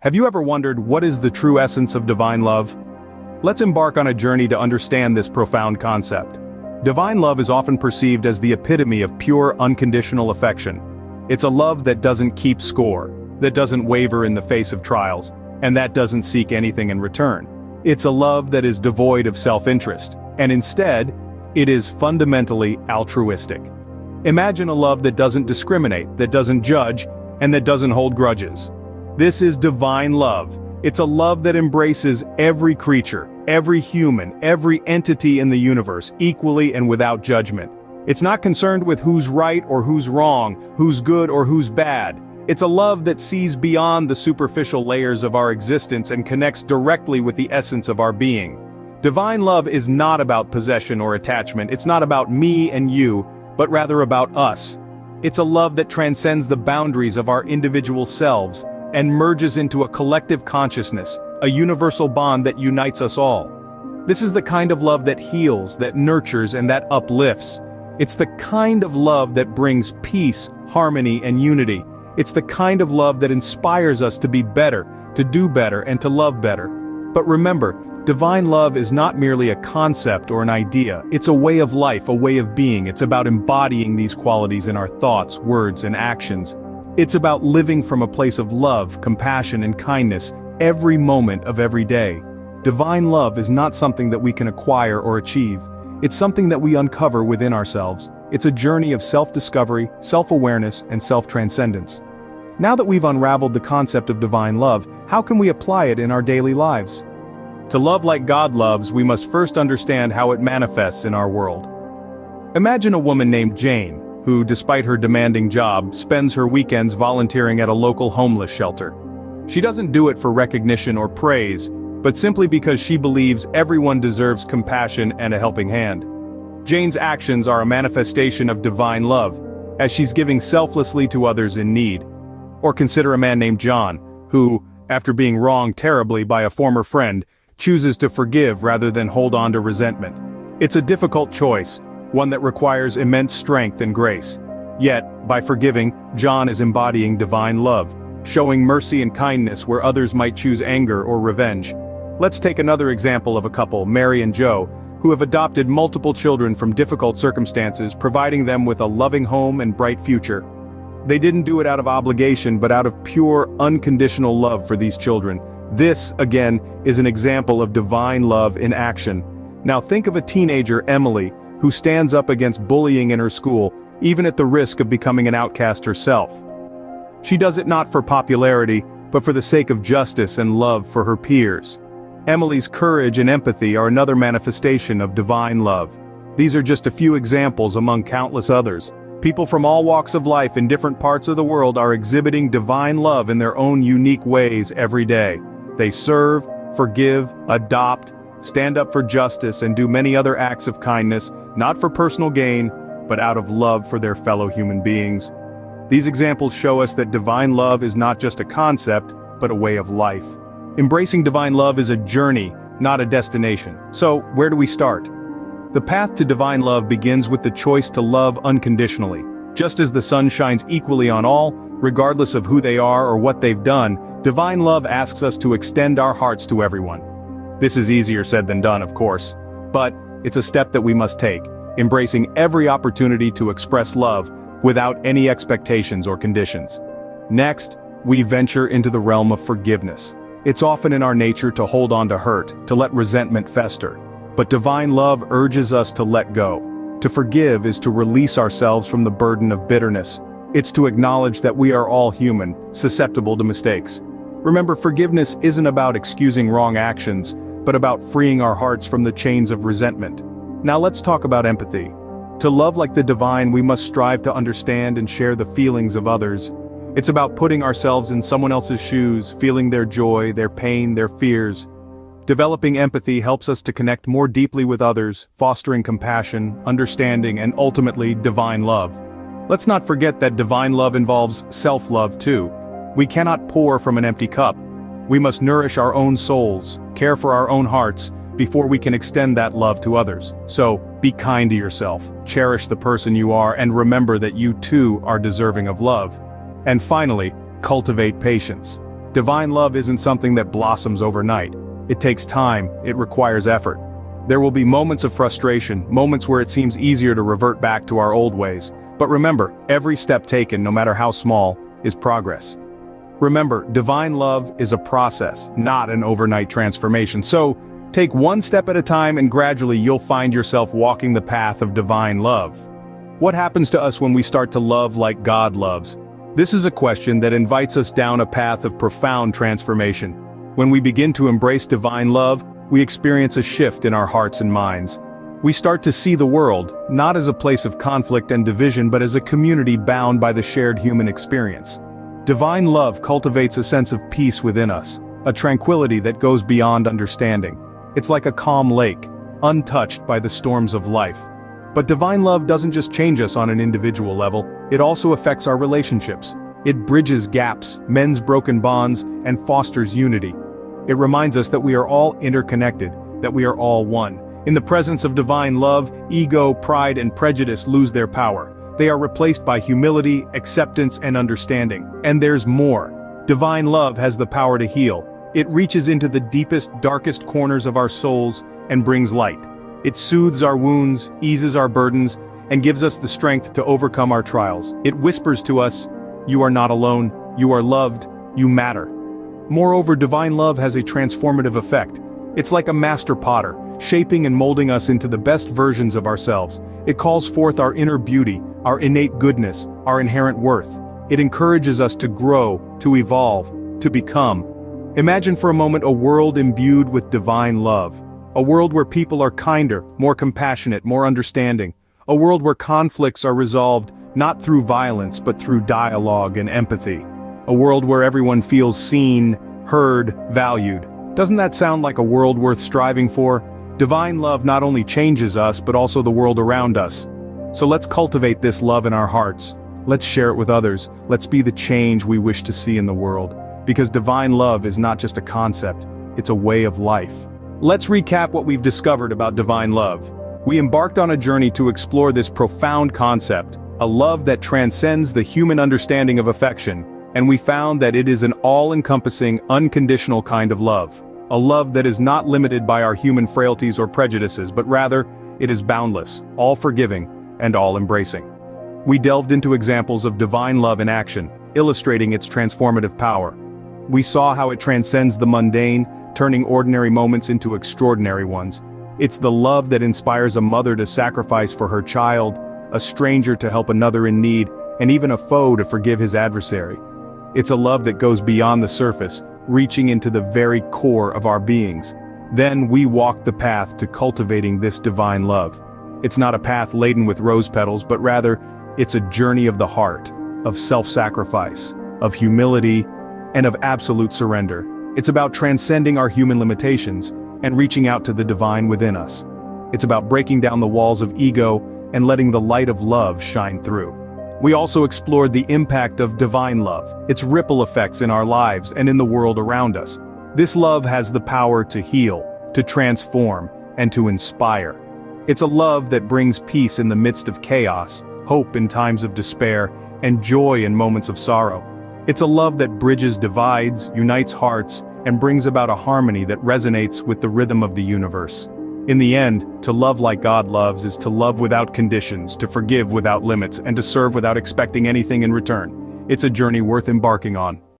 Have you ever wondered what is the true essence of divine love? Let's embark on a journey to understand this profound concept. Divine love is often perceived as the epitome of pure, unconditional affection. It's a love that doesn't keep score, that doesn't waver in the face of trials, and that doesn't seek anything in return. It's a love that is devoid of self-interest, and instead, it is fundamentally altruistic. Imagine a love that doesn't discriminate, that doesn't judge, and that doesn't hold grudges. This is divine love. It's a love that embraces every creature, every human, every entity in the universe, equally and without judgment. It's not concerned with who's right or who's wrong, who's good or who's bad. It's a love that sees beyond the superficial layers of our existence and connects directly with the essence of our being. Divine love is not about possession or attachment. It's not about me and you, but rather about us. It's a love that transcends the boundaries of our individual selves and merges into a collective consciousness, a universal bond that unites us all. This is the kind of love that heals, that nurtures, and that uplifts. It's the kind of love that brings peace, harmony, and unity. It's the kind of love that inspires us to be better, to do better, and to love better. But remember, divine love is not merely a concept or an idea. It's a way of life, a way of being. It's about embodying these qualities in our thoughts, words, and actions. It's about living from a place of love, compassion, and kindness every moment of every day. Divine love is not something that we can acquire or achieve. It's something that we uncover within ourselves. It's a journey of self-discovery, self-awareness, and self-transcendence. Now that we've unraveled the concept of divine love, how can we apply it in our daily lives? To love like God loves, we must first understand how it manifests in our world. Imagine a woman named Jane, who, despite her demanding job, spends her weekends volunteering at a local homeless shelter. She doesn't do it for recognition or praise, but simply because she believes everyone deserves compassion and a helping hand. Jane's actions are a manifestation of divine love, as she's giving selflessly to others in need. Or consider a man named John, who, after being wronged terribly by a former friend, chooses to forgive rather than hold on to resentment. It's a difficult choice, one that requires immense strength and grace. Yet, by forgiving, John is embodying divine love, showing mercy and kindness where others might choose anger or revenge. Let's take another example of a couple, Mary and Joe, who have adopted multiple children from difficult circumstances, providing them with a loving home and bright future. They didn't do it out of obligation, but out of pure, unconditional love for these children. This, again, is an example of divine love in action. Now think of a teenager, Emily, who stands up against bullying in her school, even at the risk of becoming an outcast herself. She does it not for popularity, but for the sake of justice and love for her peers. Emily's courage and empathy are another manifestation of divine love. These are just a few examples among countless others. People from all walks of life in different parts of the world are exhibiting divine love in their own unique ways every day. They serve, forgive, adopt, stand up for justice, and do many other acts of kindness, not for personal gain, but out of love for their fellow human beings. These examples show us that divine love is not just a concept, but a way of life. Embracing divine love is a journey, not a destination. So, where do we start? The path to divine love begins with the choice to love unconditionally. Just as the sun shines equally on all, regardless of who they are or what they've done, divine love asks us to extend our hearts to everyone. This is easier said than done, of course, but it's a step that we must take, embracing every opportunity to express love without any expectations or conditions. Next, we venture into the realm of forgiveness. It's often in our nature to hold on to hurt, to let resentment fester. But divine love urges us to let go. To forgive is to release ourselves from the burden of bitterness. It's to acknowledge that we are all human, susceptible to mistakes. Remember, forgiveness isn't about excusing wrong actions, but about freeing our hearts from the chains of resentment. Now let's talk about empathy. To love like the divine, we must strive to understand and share the feelings of others. It's about putting ourselves in someone else's shoes, feeling their joy, their pain, their fears. Developing empathy helps us to connect more deeply with others, fostering compassion, understanding, and ultimately, divine love. Let's not forget that divine love involves self-love too. We cannot pour from an empty cup. We must nourish our own souls, care for our own hearts, before we can extend that love to others. So, be kind to yourself, cherish the person you are, and remember that you too are deserving of love. And finally, cultivate patience. Divine love isn't something that blossoms overnight. It takes time, it requires effort. There will be moments of frustration, moments where it seems easier to revert back to our old ways. But remember, every step taken, no matter how small, is progress. Remember, divine love is a process, not an overnight transformation. So, take one step at a time and gradually you'll find yourself walking the path of divine love. What happens to us when we start to love like God loves? This is a question that invites us down a path of profound transformation. When we begin to embrace divine love, we experience a shift in our hearts and minds. We start to see the world, not as a place of conflict and division, but as a community bound by the shared human experience. Divine love cultivates a sense of peace within us, a tranquility that goes beyond understanding. It's like a calm lake, untouched by the storms of life. But divine love doesn't just change us on an individual level, it also affects our relationships. It bridges gaps, mends broken bonds, and fosters unity. It reminds us that we are all interconnected, that we are all one. In the presence of divine love, ego, pride, and prejudice lose their power. They are replaced by humility, acceptance, and understanding. And there's more. Divine love has the power to heal. It reaches into the deepest, darkest corners of our souls and brings light. It soothes our wounds, eases our burdens, and gives us the strength to overcome our trials. It whispers to us, "You are not alone, you are loved, you matter." Moreover, divine love has a transformative effect. It's like a master potter, shaping and molding us into the best versions of ourselves. It calls forth our inner beauty, our innate goodness, our inherent worth. It encourages us to grow, to evolve, to become. Imagine for a moment a world imbued with divine love. A world where people are kinder, more compassionate, more understanding. A world where conflicts are resolved, not through violence, but through dialogue and empathy. A world where everyone feels seen, heard, valued. Doesn't that sound like a world worth striving for? Divine love not only changes us, but also the world around us. So let's cultivate this love in our hearts. Let's share it with others. Let's be the change we wish to see in the world. Because divine love is not just a concept, it's a way of life. Let's recap what we've discovered about divine love. We embarked on a journey to explore this profound concept, a love that transcends the human understanding of affection, and we found that it is an all-encompassing, unconditional kind of love. A love that is not limited by our human frailties or prejudices, but rather, it is boundless, all-forgiving, and all-embracing. We delved into examples of divine love in action, illustrating its transformative power. We saw how it transcends the mundane, turning ordinary moments into extraordinary ones. It's the love that inspires a mother to sacrifice for her child, a stranger to help another in need, and even a foe to forgive his adversary. It's a love that goes beyond the surface, reaching into the very core of our beings. Then we walk the path to cultivating this divine love. It's not a path laden with rose petals, but rather, it's a journey of the heart, of self-sacrifice, of humility, and of absolute surrender. It's about transcending our human limitations and reaching out to the divine within us. It's about breaking down the walls of ego and letting the light of love shine through. We also explored the impact of divine love, its ripple effects in our lives and in the world around us. This love has the power to heal, to transform, and to inspire. It's a love that brings peace in the midst of chaos, hope in times of despair, and joy in moments of sorrow. It's a love that bridges divides, unites hearts, and brings about a harmony that resonates with the rhythm of the universe. In the end, to love like God loves is to love without conditions, to forgive without limits, and to serve without expecting anything in return. It's a journey worth embarking on.